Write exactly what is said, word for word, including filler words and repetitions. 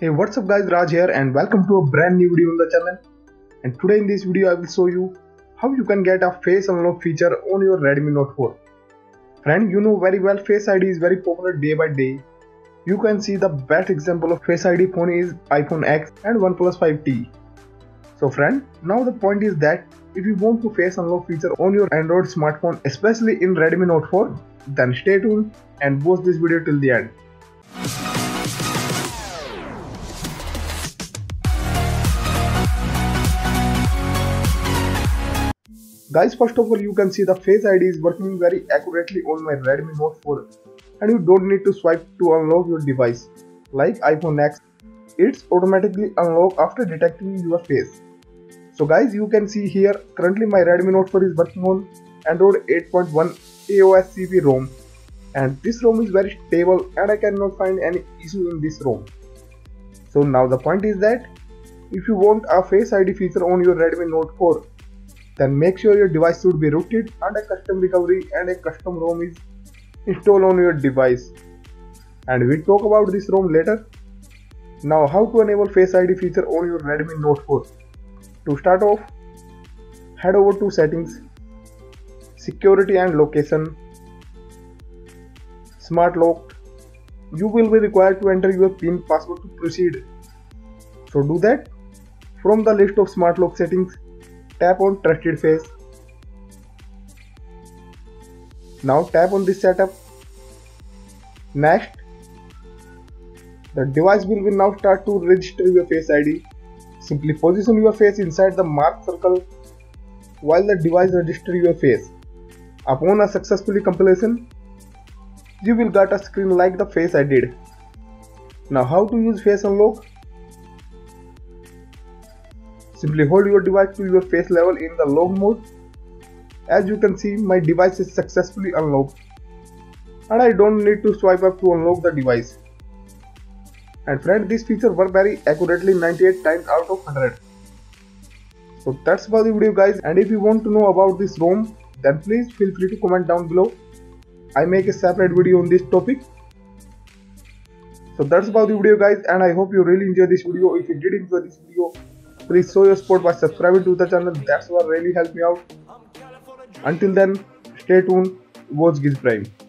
Hey, what's up guys, Raj here and welcome to a brand new video on the channel. And today in this video I will show you how you can get a face unlock feature on your Redmi Note four. Friend, you know very well Face I D is very popular day by day. You can see the best example of Face I D phone is iPhone ten and OnePlus five T. So friend, now the point is that if you want to face unlock feature on your Android smartphone, especially in Redmi Note four, then stay tuned and watch this video till the end. Guys, first of all, you can see the Face I D is working very accurately on my Redmi Note four and you don't need to swipe to unlock your device. Like iPhone ten, it's automatically unlocked after detecting your face. So guys, you can see here currently my Redmi Note four is working on Android eight point one A O S C P ROM, and this ROM is very stable and I cannot find any issue in this ROM. So now the point is that if you want a Face I D feature on your Redmi Note four, then make sure your device should be rooted and a custom recovery and a custom ROM is installed on your device. And we'll talk about this ROM later. Now, how to enable Face I D feature on your Redmi Note four. To start off, head over to settings, security and location, smart lock. You will be required to enter your PIN password to proceed. So do that. From the list of smart lock settings, tap on Trusted Face. Now tap on this setup. Next, the device will now start to register your Face I D. Simply position your face inside the marked circle while the device registers your face. Upon a successful completion, you will get a screen like the Face I D. Now, how to use Face Unlock? Simply hold your device to your face level in the lock mode. As you can see, my device is successfully unlocked and I don't need to swipe up to unlock the device. And friend, this feature worked very accurately ninety-eight times out of one hundred. So that's about the video guys, and if you want to know about this ROM, then please feel free to comment down below. I make a separate video on this topic. So that's about the video guys, and I hope you really enjoyed this video. If you did enjoy this video, please show your support by subscribing to the channel. That's what really helped me out. Until then, stay tuned, watch GizPrime.